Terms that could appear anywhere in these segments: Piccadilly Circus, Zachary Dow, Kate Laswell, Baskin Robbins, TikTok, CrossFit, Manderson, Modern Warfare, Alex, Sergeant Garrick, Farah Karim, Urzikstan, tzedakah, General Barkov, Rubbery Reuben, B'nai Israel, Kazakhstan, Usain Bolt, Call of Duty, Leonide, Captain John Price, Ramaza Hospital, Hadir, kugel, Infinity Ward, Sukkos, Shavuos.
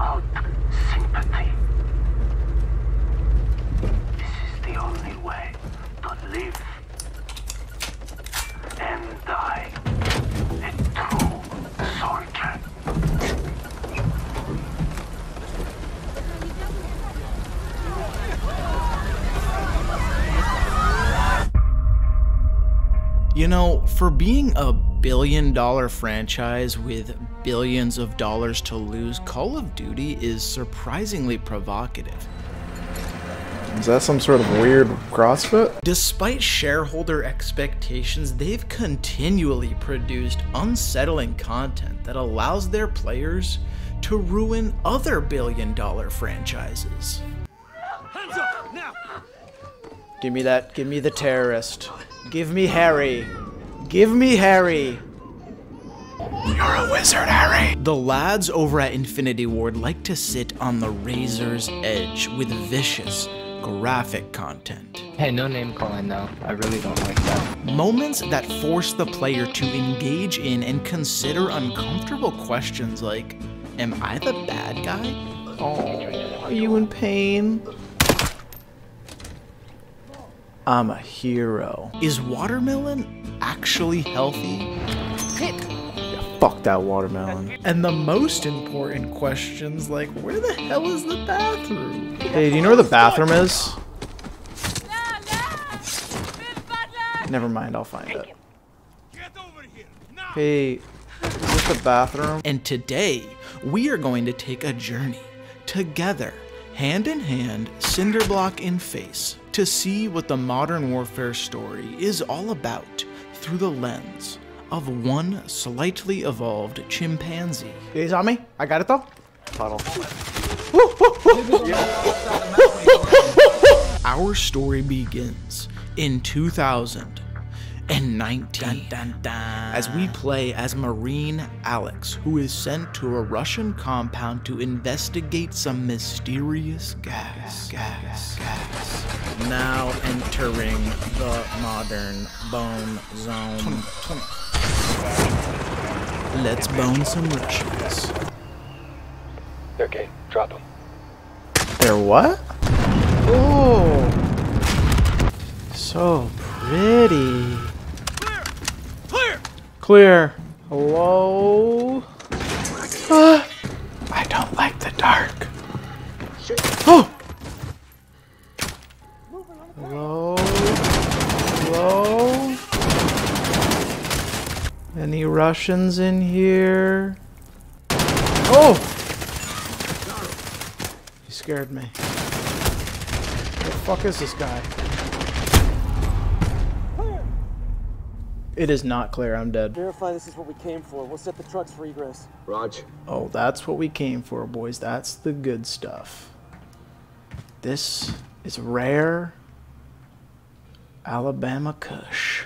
open sympathy. This is the only way to live and die a true soldier. You know, for being a billion-dollar franchise with billions of dollars to lose, Call of Duty is surprisingly provocative. Is that some sort of weird CrossFit? Despite shareholder expectations, they've continually produced unsettling content that allows their players to ruin other billion-dollar franchises. Hands up, now! Give me that. Give me the terrorist. Give me Harry. Give me Harry. You're a wizard, Harry. The lads over at Infinity Ward like to sit on the razor's edge with vicious, graphic content. Hey, no name calling though. I really don't like that. Moments that force the player to engage in and consider uncomfortable questions like, am I the bad guy? Oh, are you in pain? I'm a hero. Is watermelon actually healthy? Yeah, fuck that watermelon. And the most important questions like, where the hell is the bathroom? Hey, do you know where the bathroom is? Never mind, I'll find it. Hey, is this the bathroom? And today, we are going to take a journey together, hand in hand, cinderblock in face, to see what the Modern Warfare story is all about through the lens of one slightly evolved chimpanzee. He's on me. I got it though. Puddle. Our story begins in 2019 as we play as Marine Alex, who is sent to a Russian compound to investigate some mysterious gas. Now entering the modern bone zone. 20. Let's bone some Russians. They're gay. Drop them. They're what? Oh, so pretty. Clear. Hello? I don't like the dark. Oh! Hello? Hello? Any Russians in here? Oh! He scared me. Who the fuck is this guy? It is not clear. I'm dead. Verify this is what we came for. We'll set the trucks for egress. Raj. Oh, that's what we came for, boys. That's the good stuff. This is rare Alabama Kush.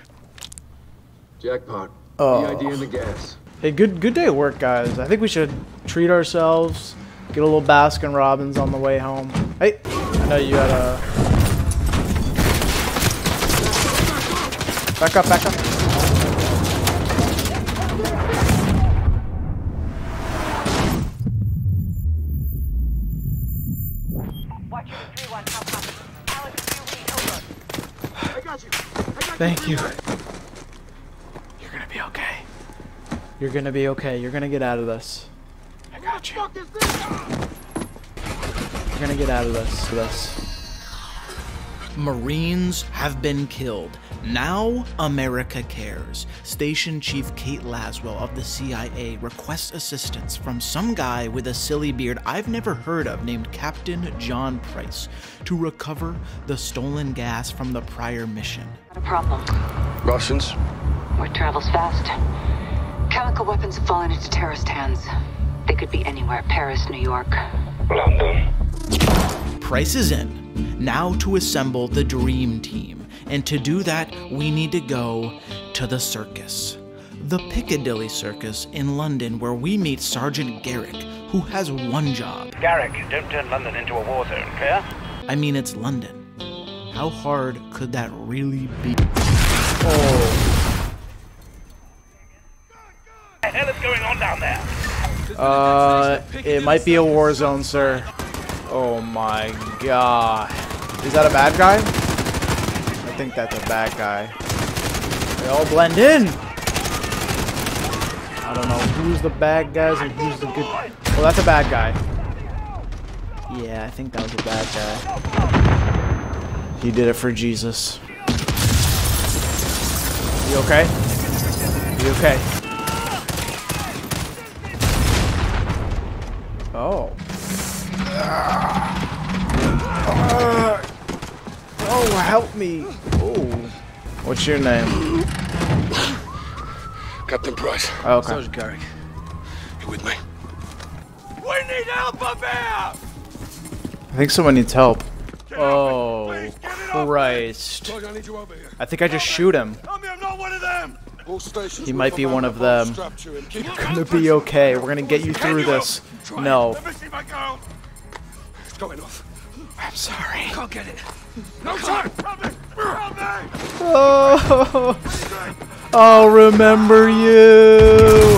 Jackpot. Oh. The idea in the gas. Hey, good day at work, guys. I think we should treat ourselves. Get a little Baskin Robbins on the way home. Hey, I know you had a... Back up, back up. Thank you. You're gonna be okay. You're gonna be okay. You're gonna get out of this. I got you. You're gonna get out of this. Marines have been killed. Now America cares. Station Chief Kate Laswell of the CIA requests assistance from some guy with a silly beard I've never heard of named Captain John Price to recover the stolen gas from the prior mission. Not a problem. Russians? Word travels fast. Chemical weapons have fallen into terrorist hands. They could be anywhere. Paris, New York, London. Price is in. Now to assemble the dream team. And to do that, we need to go to the circus. The Piccadilly Circus in London, where we meet Sergeant Garrick, who has one job. Garrick, don't turn London into a war zone, clear? I mean, it's London. How hard could that really be? Oh. What the hell is going on down there? It might be a war zone, sir. Oh my god. Is that a bad guy? I think that's a bad guy. They all blend in. I don't know who's the bad guys and who's the good. Well, that's a bad guy. Yeah, I think that was a bad guy. He did it for Jesus. You okay? You okay? Oh. Oh, help me. Oh. What's your name? Captain Price. Oh, okay. Sergeant Garrick. You with me? We need help up here! I think someone needs help. Oh, Christ. I think I just shoot him. He might be one of them. You're gonna be okay. We're gonna get you through this. No. I'm sorry. Can't get it. No time. Oh, I'll remember you.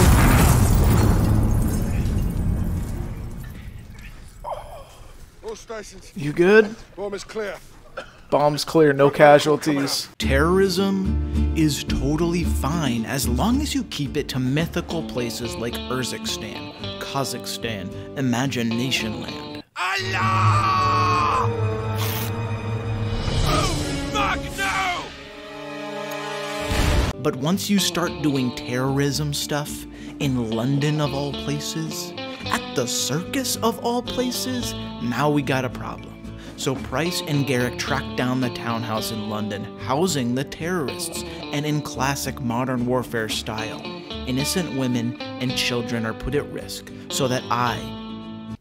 You good? Bomb is clear. Bomb's clear, no casualties. Terrorism is totally fine as long as you keep it to mythical places like Urzikstan, Kazakhstan, Imagination Land. Allah! Oh, fuck no! But once you start doing terrorism stuff in London of all places, at the circus of all places, now we got a problem. So Price and Garrick tracked down the townhouse in London, housing the terrorists, and in classic Modern Warfare style, innocent women and children are put at risk so that I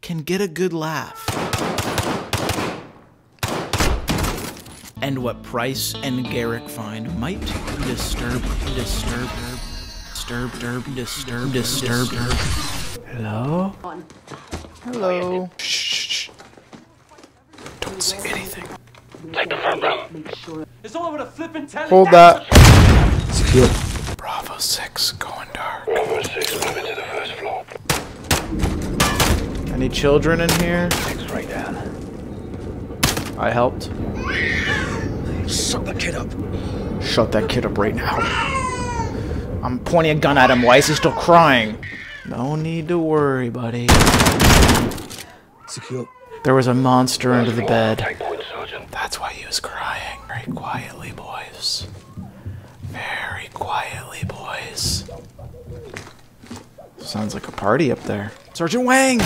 can get a good laugh. And what Price and Garrick find might disturb. Hello? Hello. Shh. Don't say anything. Take the firm, bro. It's all over the flipping telly. Hold that. Secure. Bravo 6 going dark. Bravo 6 moving to the first floor. Any children in here? 6 right down. I helped. Shut that kid up. Shut that kid up right now. I'm pointing a gun at him. Why is he still crying? No need to worry, buddy. Secure. There was a monster under the bed. That's why he was crying. Very quietly, boys. Very quietly, boys. Sounds like a party up there. Sergeant Wang!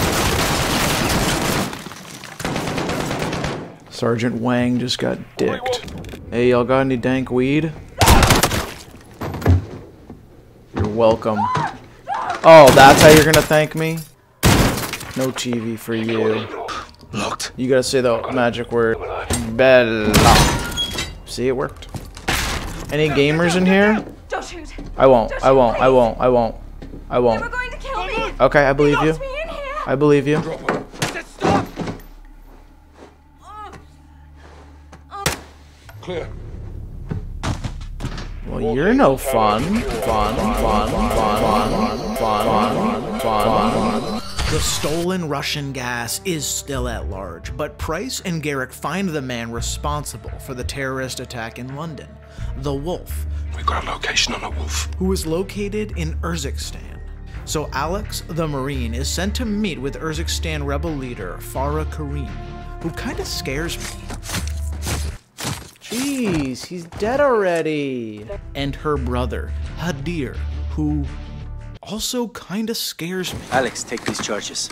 Sergeant Wang just got dicked. Hey, y'all got any dank weed? You're welcome. Oh, that's how you're gonna thank me? No TV for you. Locked. You gotta say the magic word. Bella. See, it worked. Any gamers in here? Don't shoot. I won't. I won't. I won't. I won't. I won't. They were going to kill me. Okay, I believe you. I believe you. Stop. Clear. Well, you're no fun. Fun. The stolen Russian gas is still at large, but Price and Garrick find the man responsible for the terrorist attack in London, the Wolf. We got a location on a wolf. Who is located in Urzikstan. So Alex, the Marine, is sent to meet with Urzikstan rebel leader Farah Karim, who kind of scares me. Jeez, he's dead already. And her brother, Hadir, who also kinda scares me. Alex, take these charges.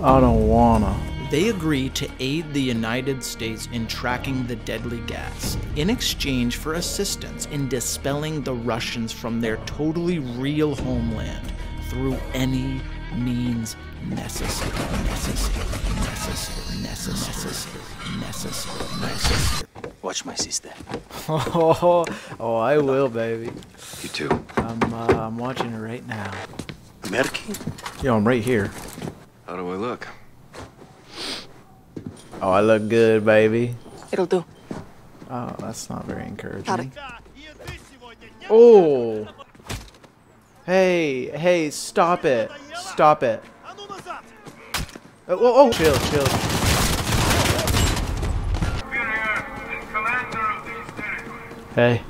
I don't wanna. They agree to aid the United States in tracking the deadly gas in exchange for assistance in dispelling the Russians from their totally real homeland through any means necessary. Watch my sister. Oh, I will, baby. You too. I'm watching her right now. Merky? Yo, I'm right here. How do I look? Oh, I look good, baby. It'll do. Oh, that's not very encouraging. Oh! Hey, hey, stop it. Stop it. Oh, chill, chill. Hey.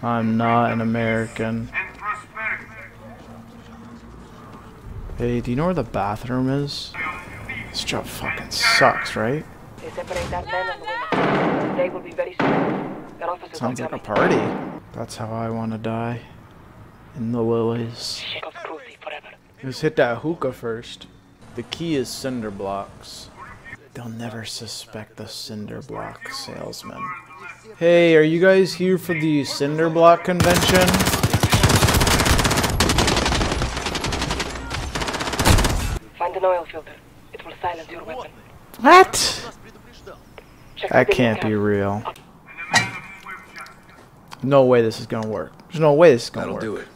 I'm not an American. Hey, do you know where the bathroom is? This job fucking sucks, right? Sounds like a party. That's how I want to die. In the lilies. Let's hit that hookah first. The key is cinder blocks. They'll never suspect the cinder block salesman. Hey, are you guys here for the cinder block convention? Find an oil filter. It will silence your weapon. What? That can't be real. No way this is gonna work. There's no way this is gonna work. That'll do it.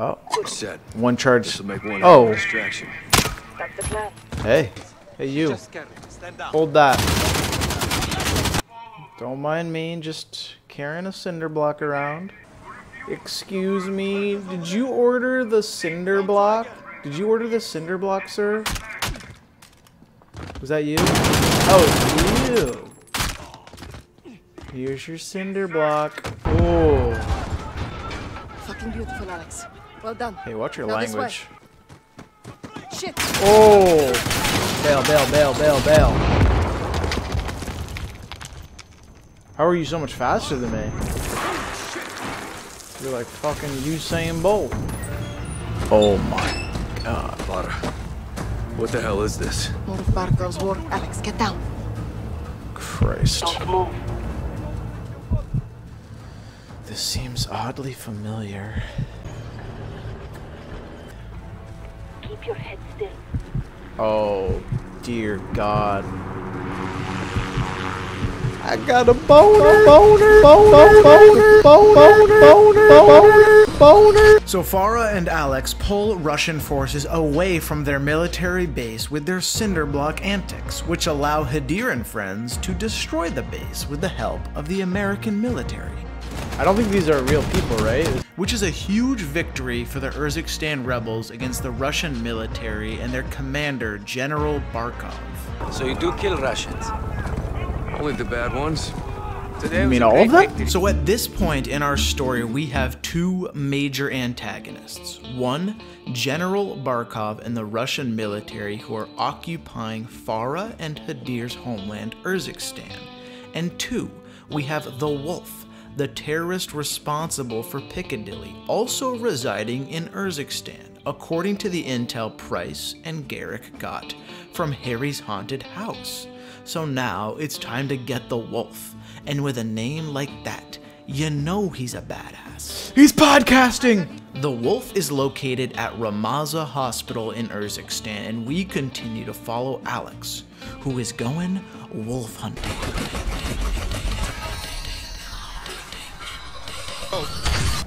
Oh. Set. One charge. This'll make one distraction. That's the plan. Hey. Hey, you. Hold that. Don't mind me, just carrying a cinder block around. Excuse me, did you order the cinder block? Did you order the cinder block, sir? Was that you? Oh, it was you. Here's your cinder block. Oh. Fucking beautiful, Alex. Well done. Hey, watch your language. Shit. Oh. Bail, bail, bail, bail, bail. How are you so much faster than me? You're like fucking Usain Bolt. Oh my god. Farah. What the hell is this? More of Barkov's war. Alex, get down. Christ. Don't move. This seems oddly familiar. Keep your head still. Oh, dear God. I got a boner, boner, boner, boner, boner, boner, boner, boner. So Farah and Alex pull Russian forces away from their military base with their cinderblock antics, which allow Hadir and friends to destroy the base with the help of the American military. I don't think these are real people, right? Which is a huge victory for the Urzikstan rebels against the Russian military and their commander, General Barkov. So you do kill Russians? Only the bad ones. Today you mean all of them? So at this point in our story, we have two major antagonists. One, General Barkov and the Russian military who are occupying Farah and Hadir's homeland, Urzikstan. And two, we have the Wolf, the terrorist responsible for Piccadilly, also residing in Urzikstan, according to the intel Price and Garrick got from Harry's haunted house. So now it's time to get the Wolf, and with a name like that, you know he's a badass. He's podcasting! The Wolf is located at Ramaza Hospital in Urzikstan, and we continue to follow Alex, who is going wolf hunting.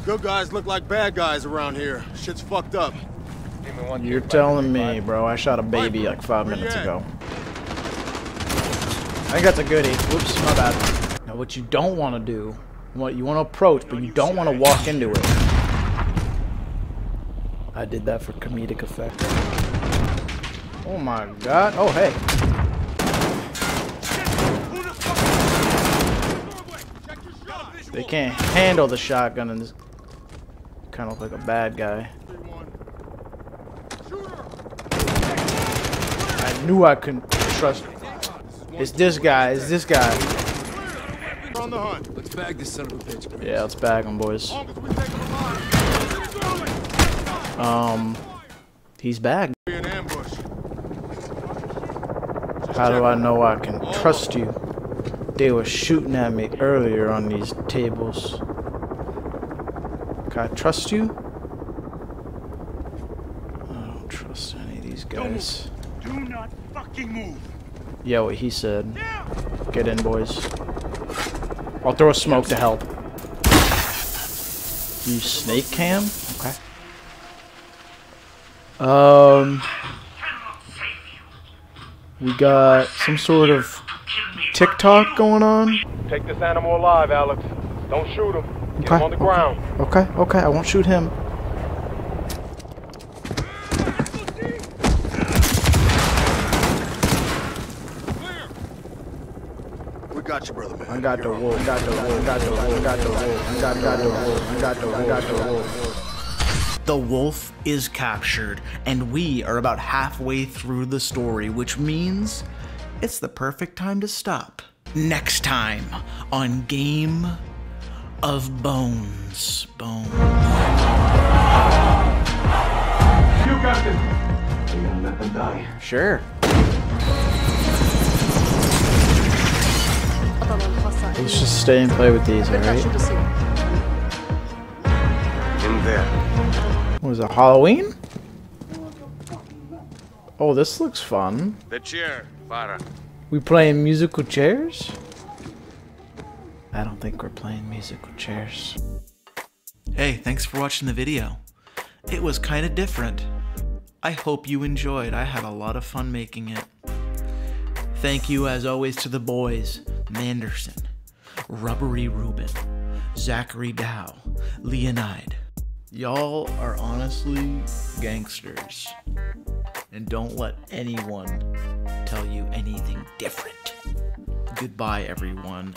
Good guys look like bad guys around here. Shit's fucked up. You're telling me, bro. I shot a baby like 5 minutes ago. I think that's a goodie. Whoops, my bad. Now what you don't want to do, what you want to approach, but you don't want to walk into it. I did that for comedic effect. Oh my god. Oh, hey. They can't handle the shotgun and this kind of look like a bad guy. I knew I couldn't trust him. It's this guy, it's this guy. Let's bag this son of a bitch. Yeah, let's bag him, boys. He's bagged. How do I know I can trust you? They were shooting at me earlier on these tables. Can I trust you? I don't trust any of these guys. Do not fucking move. Yeah, what he said. Get in, boys. I'll throw a smoke to help. You snake cam? Okay. We got some sort of TikTok going on. Take this animal alive, Alex. Don't shoot him. Get him on the ground. Okay, okay, I won't shoot him. Got you, brother, man. I got the wolf, got the wolf, got the wolf, got the wolf, got the wolf, got the wolf, got the wolf. The wolf is captured, and we are about halfway through the story, which means it's the perfect time to stop. Next time on Game of Bones. Bones. You got this. You gotta let them die. Sure. Let's just stay and play with these, alright? In there. What was it, Halloween? Oh, this looks fun. The chair, Farah. We playing musical chairs? I don't think we're playing musical chairs. Hey, thanks for watching the video. It was kind of different. I hope you enjoyed. I had a lot of fun making it. Thank you, as always, to the boys. Manderson, Rubbery Reuben, Zachary Dow, Leonide. Y'all are honestly gangsters. And don't let anyone tell you anything different. Goodbye, everyone.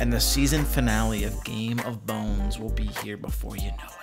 And the season finale of Game of Bones will be here before you know it.